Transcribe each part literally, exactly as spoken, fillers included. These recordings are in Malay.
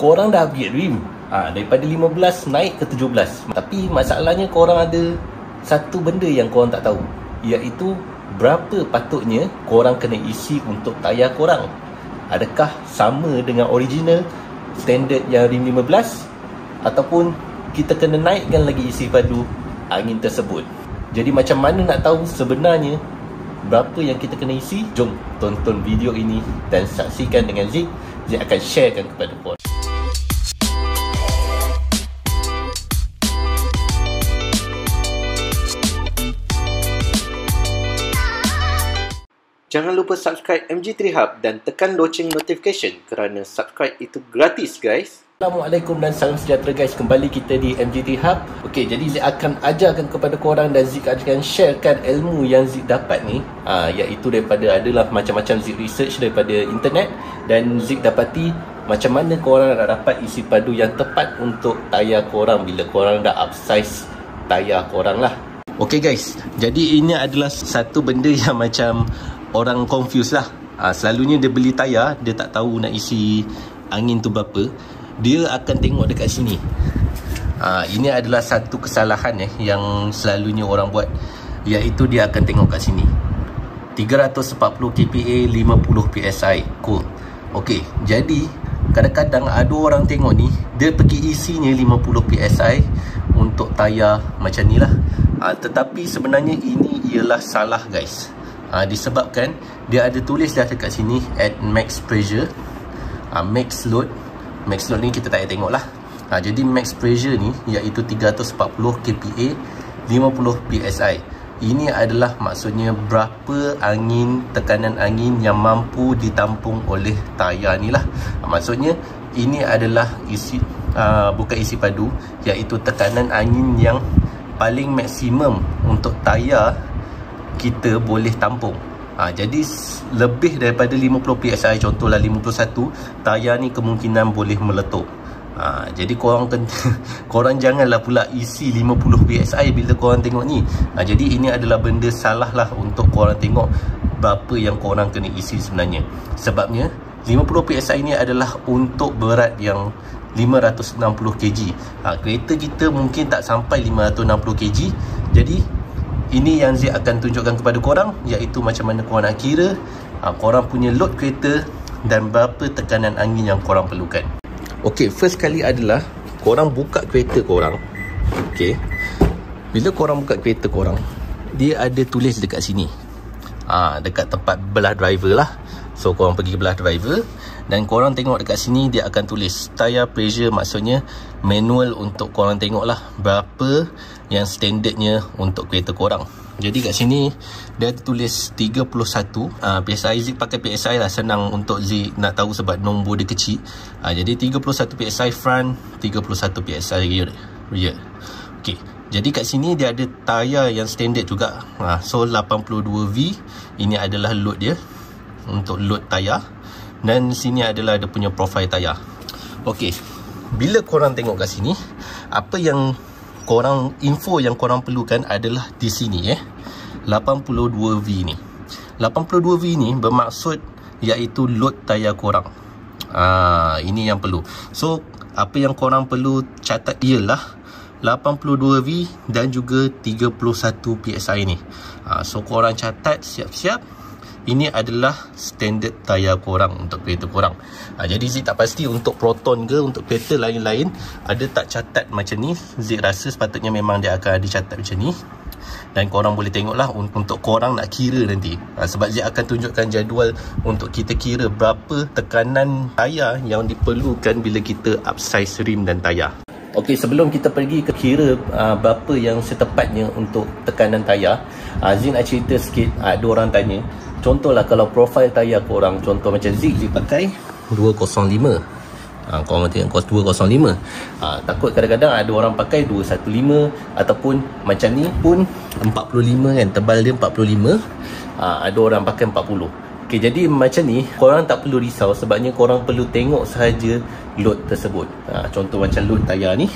korang dah upgrade rim, ha, daripada lima belas naik ke tujuh belas. Tapi masalahnya korang ada satu benda yang korang tak tahu, iaitu berapa patutnya korang kena isi untuk tayar korang. Adakah sama dengan original standard yang rim lima belas, ataupun kita kena naikkan lagi isi padu angin tersebut? Jadi macam mana nak tahu sebenarnya berapa yang kita kena isi? Jom tonton video ini dan saksikan dengan Zik. Zik akan sharekan kepada korang. Jangan lupa subscribe M G three Hub dan tekan loceng notification kerana subscribe itu gratis, guys. Assalamualaikum dan salam sejahtera, guys. Kembali kita di M G three Hub. Okey, jadi Zik akan ajarkan kepada korang dan Zik akan sharekan ilmu yang Zik dapat ni, ha, iaitu daripada adalah macam-macam Zik research daripada internet. Dan Zik dapati macam mana korang nak dapat isi padu yang tepat untuk tayar korang bila korang dah upsize tayar korang lah. Okey guys, jadi ini adalah satu benda yang macam orang confuse lah, ha, selalunya dia beli tayar, dia tak tahu nak isi angin tu berapa. Dia akan tengok dekat sini, ha, ini adalah satu kesalahan eh, yang selalunya orang buat, iaitu dia akan tengok kat sini tiga ratus empat puluh K P A lima puluh P S I. Cool. Okey, jadi kadang-kadang ada orang tengok ni, dia pergi isinya lima puluh P S I untuk tayar macam ni lah, ha, tetapi sebenarnya ini ialah salah, guys. Ha, disebabkan dia ada tulis dah dekat sini at max pressure, ha, max load. Max load ni kita tak payah tengok lah, ha, jadi max pressure ni iaitu tiga ratus empat puluh K P A lima puluh P S I. Ini adalah maksudnya berapa angin, tekanan angin yang mampu ditampung oleh tayar ni lah, ha, maksudnya ini adalah isi, ha, bukan isi padu, iaitu tekanan angin yang paling maksimum untuk tayar kita boleh tampung, ha, jadi lebih daripada lima puluh P S I, contohlah lima puluh satu, tayar ni kemungkinan boleh meletup, ha, jadi korang korang janganlah pula isi lima puluh P S I bila korang tengok ni, ha, jadi ini adalah benda salah lah untuk korang tengok berapa yang korang kena isi sebenarnya. Sebabnya lima puluh P S I ni adalah untuk berat yang lima ratus enam puluh kilogram, ha, kereta kita mungkin tak sampai lima ratus enam puluh kilogram. Jadi ini yang Zik akan tunjukkan kepada korang, iaitu macam mana korang nak kira, ha, korang punya load kereta dan berapa tekanan angin yang korang perlukan. Okey, first kali adalah korang buka kereta korang. Okey, bila korang buka kereta korang, dia ada tulis dekat sini, ha, dekat tempat belah driver lah. So korang pergi belah driver dan korang tengok dekat sini, dia akan tulis tire pressure, maksudnya manual untuk korang tengok lah berapa yang standardnya untuk kereta korang. Jadi kat sini dia tulis tiga puluh satu, ha, P S I. Zik pakai P S I lah, senang untuk Zik nak tahu sebab nombor dia kecil, ha, jadi tiga puluh satu P S I front, tiga puluh satu P S I rear, rear. Okey, jadi kat sini dia ada tayar yang standard juga, ha, so lapan puluh dua V ini adalah load dia untuk load tayar, dan sini adalah dia punya profile tayar. Okey, bila korang tengok kat sini, apa yang korang, info yang korang perlukan adalah di sini eh, lapan puluh dua V ni. lapan puluh dua V ni bermaksud iaitu load tayar korang, ha, ini yang perlu. So apa yang korang perlu catat ialah lapan puluh dua V dan juga tiga puluh satu P S I ni, ha, so korang catat siap-siap. Ini adalah standard tayar korang untuk kereta korang, ha, jadi Zik tak pasti untuk Proton ke untuk kereta lain-lain ada tak catat macam ni. Zik rasa sepatutnya memang dia akan ada catat macam ni, dan korang boleh tengoklah untuk korang nak kira nanti, ha, sebab Zik akan tunjukkan jadual untuk kita kira berapa tekanan tayar yang diperlukan bila kita upsize rim dan tayar. Okey, sebelum kita pergi ke kira uh, berapa yang setepatnya untuk tekanan tayar, uh, Zik nak cerita sikit, uh, ada orang tanya, contohlah kalau profil tayar korang, contoh macam Zik, Zik pakai dua kosong lima, ha, korang tengok kos dua kosong lima, ha, takut kadang-kadang ada orang pakai dua satu lima ataupun macam ni pun empat puluh lima kan, tebal dia empat puluh lima, ha, ada orang pakai empat puluh. Okay, jadi macam ni korang tak perlu risau, sebabnya korang perlu tengok sahaja load tersebut, ha, contoh macam load tayar ni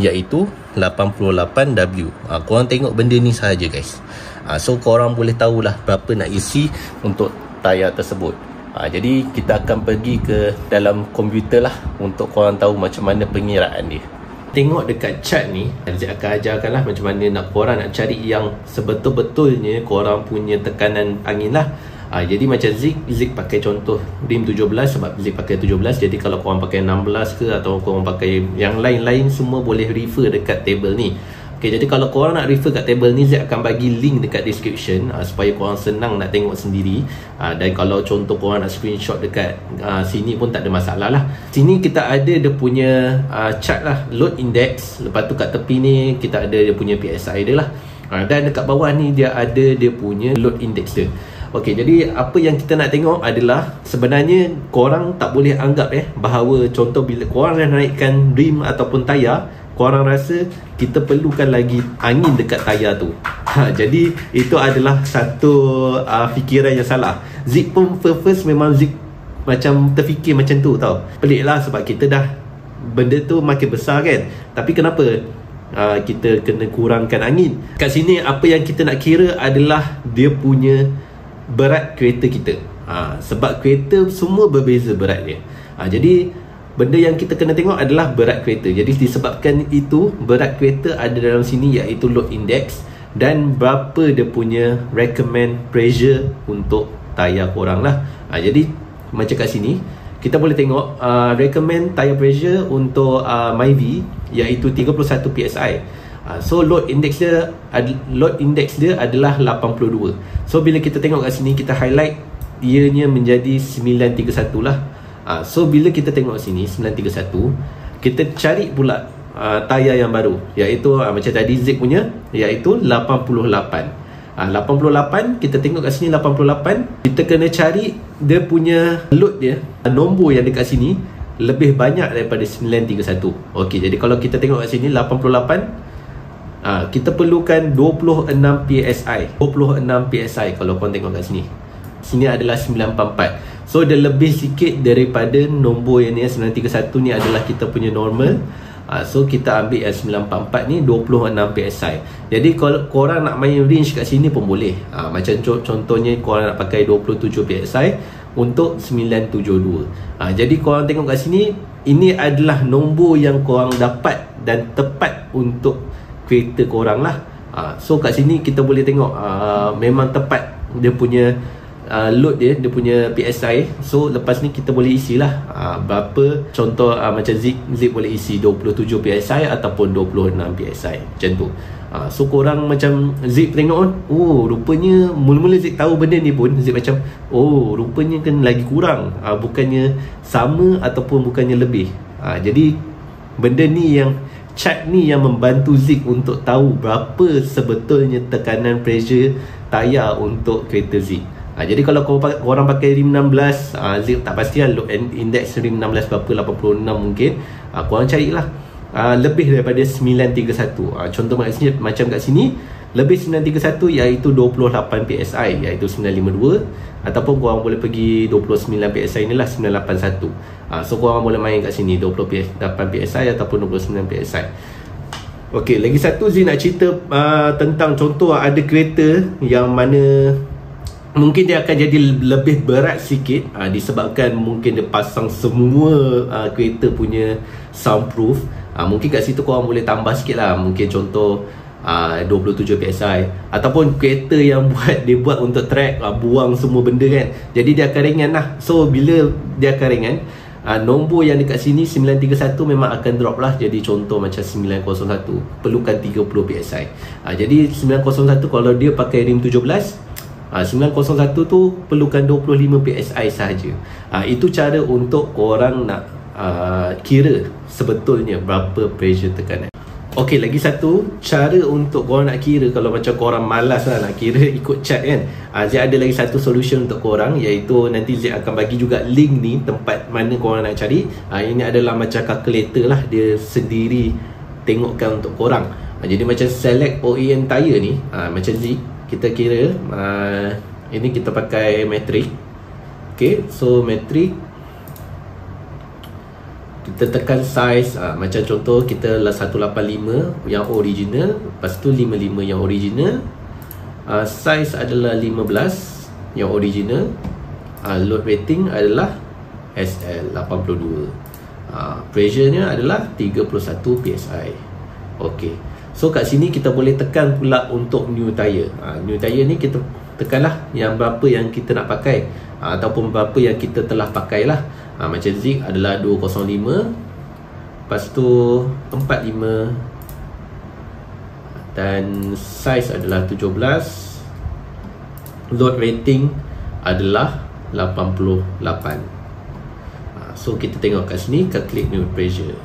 iaitu lapan puluh lapan W, ha, korang tengok benda ni sahaja, guys, ha, so korang boleh tahulah berapa nak isi untuk tayar tersebut. Ha, jadi kita akan pergi ke dalam komputer lah untuk korang tahu macam mana pengiraan dia. Tengok dekat chart ni, Zik akan ajarkan lah macam mana nak korang nak cari yang sebetul-betulnya korang punya tekanan angin lah. ha, Jadi macam Zik, Zik pakai contoh rim tujuh belas sebab Zik pakai tujuh belas. Jadi kalau korang pakai enam belas ke atau korang pakai yang lain-lain semua boleh refer dekat table ni. Okay, jadi kalau korang nak refer kat table ni, Zik akan bagi link dekat description uh, supaya korang senang nak tengok sendiri. uh, Dan kalau contoh korang nak screenshot dekat uh, sini pun tak ada masalah lah. Sini kita ada dia punya uh, chart lah, load index. Lepas tu kat tepi ni kita ada dia punya P S I dia lah. uh, Dan dekat bawah ni dia ada dia punya load index dia. Okey, jadi apa yang kita nak tengok adalah sebenarnya korang tak boleh anggap eh bahawa contoh bila korang dah naikkan rim ataupun tayar, korang rasa kita perlukan lagi angin dekat tayar tu. Ha, jadi itu adalah satu uh, fikiran yang salah. Zik pun first memang Zik macam terfikir macam tu tau. Pelik lah sebab kita dah benda tu makin besar kan. Tapi kenapa? Uh, kita kena kurangkan angin. Kat sini apa yang kita nak kira adalah dia punya berat kereta kita. ha, Sebab kereta semua berbeza berat dia. ha, Jadi benda yang kita kena tengok adalah berat kereta. Jadi disebabkan itu berat kereta ada dalam sini, iaitu load index, dan berapa dia punya recommend pressure untuk tayar korang lah. ha, Jadi macam kat sini kita boleh tengok uh, recommend tayar pressure untuk uh, Myvi iaitu tiga puluh satu P S I. Ha, so load index dia load index dia adalah lapan puluh dua. So bila kita tengok kat sini, kita highlight ianya menjadi sembilan tiga satu lah. ha, So bila kita tengok sini sembilan tiga satu, kita cari pula uh, tayar yang baru, iaitu uh, macam tadi Zik punya, iaitu lapan puluh lapan. ha, lapan puluh lapan, kita tengok kat sini lapan puluh lapan. Kita kena cari dia punya load dia, nombor yang dekat sini lebih banyak daripada sembilan tiga satu. Okey, jadi kalau kita tengok kat sini lapan puluh lapan, Ha, kita perlukan dua puluh enam P S I. dua puluh enam P S I kalau korang tengok kat sini. Sini adalah sembilan empat empat. So dia lebih sikit daripada nombor yang ni. sembilan tiga satu ni adalah kita punya normal. ha, So kita ambil yang sembilan empat empat ni dua puluh enam P S I. Jadi kalau korang nak main range kat sini pun boleh. ha, Macam contohnya korang nak pakai dua puluh tujuh P S I untuk sembilan tujuh dua. ha, Jadi korang tengok kat sini, ini adalah nombor yang korang dapat dan tepat untuk kereta korang lah. ha, So kat sini kita boleh tengok uh, memang tepat dia punya uh, load dia, dia punya P S I. So lepas ni kita boleh isi lah uh, berapa. Contoh uh, macam Zik, Zik boleh isi dua puluh tujuh P S I ataupun dua puluh enam P S I macam tu. uh, So korang macam Zik tengok on, oh rupanya mula-mula Zik tahu benda ni pun Zik macam, oh rupanya kan lagi kurang, uh, bukannya sama ataupun bukannya lebih. uh, Jadi benda ni yang chart ni yang membantu Zik untuk tahu berapa sebetulnya tekanan pressure tayar untuk kereta Zik. ha, Jadi kalau korang pakai rim enam belas, ha, Zik tak pastilah load index rim enam belas berapa, lapan puluh enam mungkin. ha, Korang carilah ha, lebih daripada sembilan tiga satu. ha, Contoh maksudnya macam kat sini lebih sembilan tiga satu iaitu dua puluh lapan P S I, iaitu sembilan lima dua. Ataupun korang boleh pergi dua puluh sembilan P S I ni lah, sembilan lapan satu. ha, So korang boleh main kat sini dua puluh lapan P S I ataupun dua puluh sembilan P S I. Okey, lagi satu Zik nak cerita uh, tentang contoh ada kereta yang mana mungkin dia akan jadi lebih berat sikit uh, disebabkan mungkin dia pasang semua uh, kereta punya soundproof. uh, Mungkin kat situ korang boleh tambah sikit lah. Mungkin contoh Uh, dua puluh tujuh P S I ataupun kereta yang buat dia buat untuk track, uh, buang semua benda kan, jadi dia akan ringan lah. So bila dia akan ringan, uh, nombor yang dekat sini sembilan tiga satu memang akan drop lah. Jadi contoh macam sembilan kosong satu perlukan tiga puluh P S I. uh, Jadi sembilan kosong satu kalau dia pakai rim tujuh belas, uh, sembilan kosong satu tu perlukan dua puluh lima P S I sahaja. uh, Itu cara untuk korang nak uh, kira sebetulnya berapa pressure tekanan. Okey, lagi satu cara untuk korang nak kira kalau macam korang malas lah nak kira ikut chart kan. ha, Zik ada lagi satu solution untuk korang, iaitu nanti Zik akan bagi juga link ni tempat mana korang nak cari. ha, Ini adalah macam calculator lah, dia sendiri tengokkan untuk korang. ha, Jadi macam select O E M tire ni, ha, macam Zik kita kira, ha, ini kita pakai metrik. Okey, so metrik kita tekan size. ha, Macam contoh kita lah seratus lapan puluh lima yang original, lepas tu lima puluh lima yang original. ha, Size adalah lima belas yang original. uh, load rating adalah S L lapan puluh dua, uh, pressure-nya adalah tiga puluh satu P S I. Okey, so kat sini kita boleh tekan pula untuk new tyre. uh, New tyre ni kita tekanlah yang berapa yang kita nak pakai, uh, ataupun berapa yang kita telah pakailah. uh, Macam Zik adalah dua kosong lima, lepas tu empat puluh lima, dan size adalah tujuh belas, load rating adalah lapan puluh lapan. So kita tengok kat sini, calculate new pressure.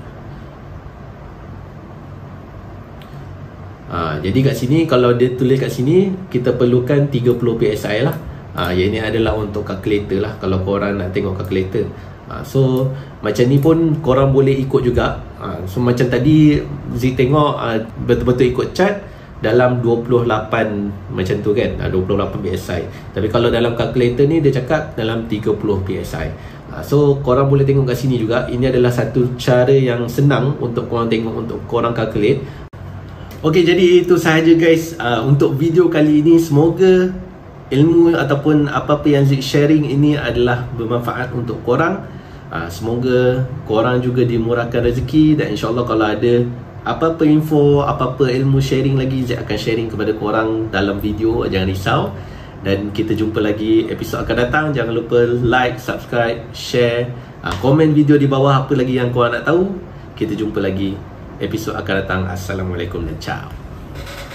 Ha, jadi kat sini kalau dia tulis kat sini, kita perlukan tiga puluh P S I lah. Ha, yang ni adalah untuk calculator lah, kalau korang nak tengok calculator. Ha, so macam ni pun korang boleh ikut juga. ha, So macam tadi Zik tengok betul-betul ha, ikut chart dalam dua puluh lapan macam tu kan, ha, dua puluh lapan P S I. Tapi kalau dalam calculator ni dia cakap dalam tiga puluh P S I. ha, So korang boleh tengok kat sini juga. Ini adalah satu cara yang senang untuk korang tengok, untuk korang calculate. Okey, jadi itu sahaja guys ha, untuk video kali ini. Semoga ilmu ataupun apa-apa yang Zik sharing ini adalah bermanfaat untuk korang. Ha, semoga korang juga dimurahkan rezeki, dan insyaAllah kalau ada apa-apa info, apa-apa ilmu sharing lagi, Zik akan sharing kepada korang dalam video. Jangan risau, dan kita jumpa lagi episod akan datang. Jangan lupa like, subscribe, share, ha, komen video di bawah apa lagi yang korang nak tahu. Kita jumpa lagi episod akan datang. Assalamualaikum dan ciao.